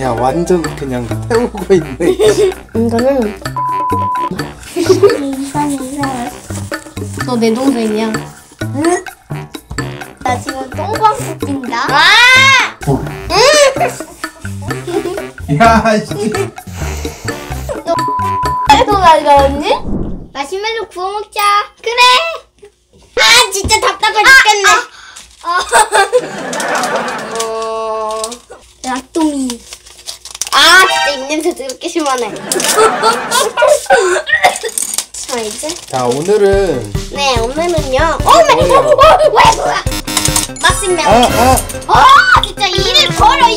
야 완전 그냥 태우고 있네. 이거는 이상해. 너 내 동생이야. 응? 나 지금 똥광 낀다. 와! 야 씨. 너 계속 말가었니? 마시멜로 구워 먹자. 그래. 아 진짜 답답해 죽겠네. 라또미. 아 진짜 입냄새 더럽게 심하네. 자 이제 자 오늘은 네 오늘은요 어머니 뭐야 마시멜로 아 진짜 일을 벌어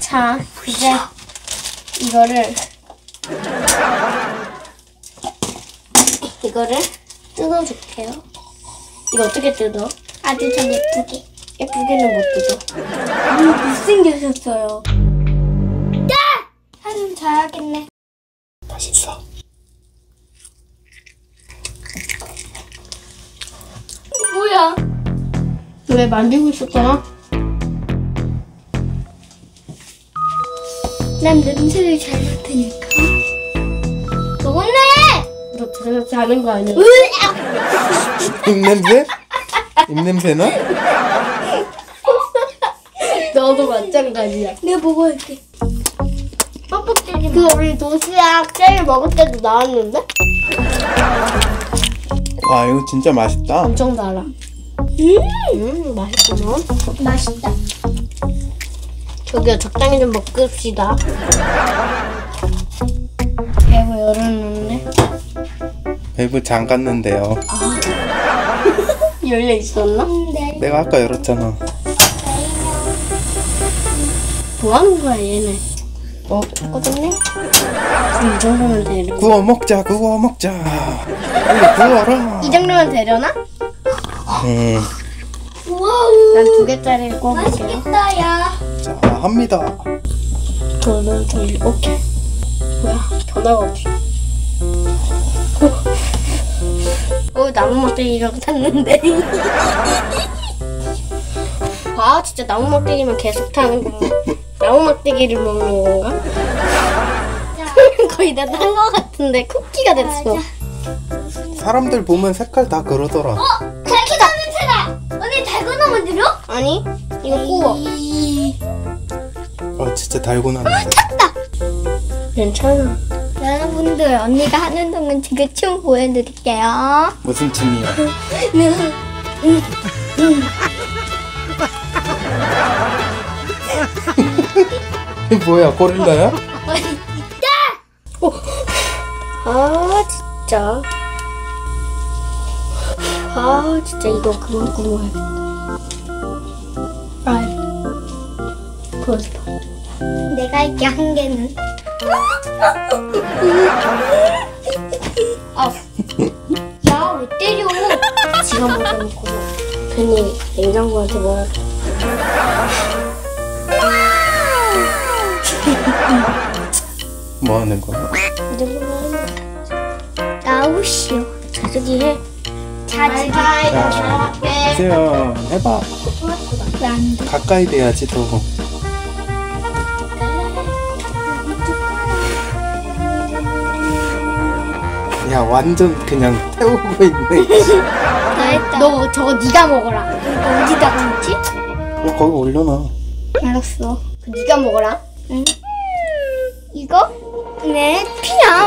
자 이제 이거를 뜯어줄게요. 이거 어떻게 뜯어? 아주 좀 예쁘게. 예쁘게는 못 뜯어. 아니 못생기셨어요. 야! 한숨 잘하겠네. 맛있어. 뭐야? 왜 만들고 있었잖아? 난 냄새를 잘 맡으니까. 너 혼내! 너 들어서 자는 거 아니야? 입냄새? 입냄새 나? 너도 마찬가지야. 내가 먹어야지. 뻑뻑튀김. 그 우리 도시락 제일 먹을 때도 나왔는데? 와 이거 진짜 맛있다. 엄청 달아. 맛있구나. 맛있다. 저기요 적당히 좀 먹읍시다. 배부 열었는데? 배부 장 갔는데요. 아. 열려 있었나? 네. 내가 아까 열었잖아. 뭐 하는 거야 얘네? 어? 꺼졌네? 이 정도면 되려나? 구워 먹자 구워 먹자. 빨리 구워라. 이 정도면 되려나? 네. 난 2개짜리 구워 볼게요. 맛있겠다 야. 자 합니다. 저는 돌려. 오케이. 뭐야 변화가 없어. 어 나무막대기 이렇게 탔는데. 아 진짜 나무막대기만 계속 타는 건가? 나무막대기를 먹는 건가? 거의 다 딴 거 같은데 쿠키가 됐어. 사람들 보면 색깔 다 그러더라. 어 달고나 냄새나. 언니 달고나 만들어? 아니 이거 구워. 아 진짜 달고나 냄새. 아 탔다. 괜찮아. 여러분들 언니가 하는 동안 제가 춤 보여드릴게요. 무슨 춤이야? 뭐야 고릴라야? 아 진짜. 아 진짜 이거 그만 구워야겠다. 아이 보여줘. 내가 할게 한 개는. 아, 야 왜 때려? 지가 먼저 먹고 괜히 냉장고한테 먹어. 뭐 하는 거야? 이 정도면 나오시오. 자주기 해. 자주기 해. 이제야 해봐. 가까이 돼야지 더. 야 완전 그냥 태우고 있네. 잘했다. 너 저거 네가 먹어라. 어디다 뒀지? 야 거기 올려놔. 알았어. 네가 먹어라. 응. 이거? 네, 피냥.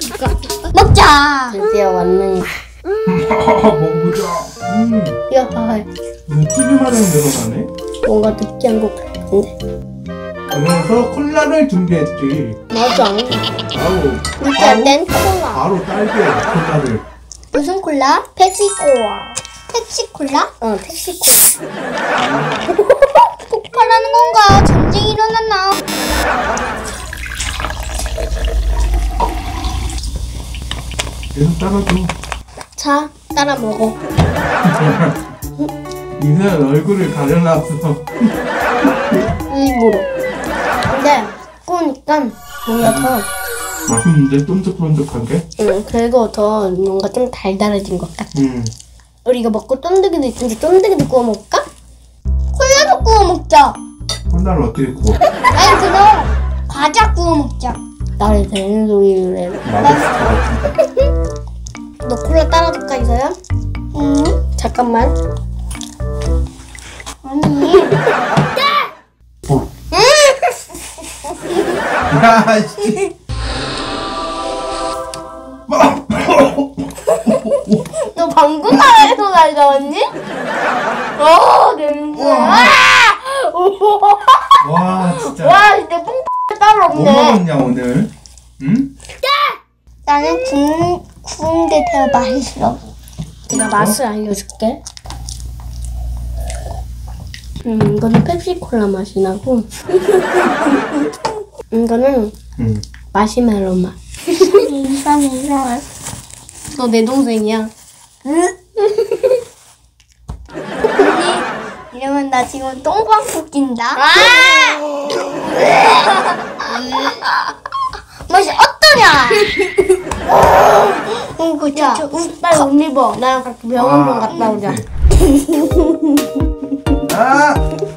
누가 먹자. 드디어 왔네. 먹자. 야, 봐봐. 튀김하는 데로 가네. 뭔가 느끼한 것 같은데. 그래서 콜라를 준비했지. 맞아. 바로. 일단 낸 콜라. 바로 딸기에 콜라를. 무슨 콜라? 펩시콜라. 펩시콜라? 어, 펩시콜라. 폭발하는 건가? 전쟁이 일어났나? 계속 따라줘. 자, 따라 먹어. 이는 얼굴을 가려놨어. 입으로. 근데 꾸니까 뭔가 더 맛있는데 쫀득쫀득한 게? 응, 그리고 더 뭔가 좀 달달해진 것 같아. 우리 이거 먹고 쫀득이도 있으니까 쫀득이도 구워 먹을까? 콜라도 구워 먹자. 콜라를 어떻게 구워? 아니 그럼 과자 구워 먹자. 나를 되는 소리를 해. 너 콜라 따라줄까 이서야? 응. 잠깐만. 아니. 너 방금 나에서 날 잡았니? 어 냄새. 와 진짜. 와 진짜 뽕 따로 없네. 뭐 먹었냐 오늘? 응? 나는 구운데 더 맛있어. 내가 맛을 알려줄게. 이거는 펩시콜라 맛이 나고. 이거는 마시멜로우 맛. 이상해. 너 내 동생이야. 응? 언니, 이러면 나 지금 똥방 붓긴다. 맛이 어떠냐? 야, 빨리 옷 입어. 나랑 같이 병원 좀 갔다 오자.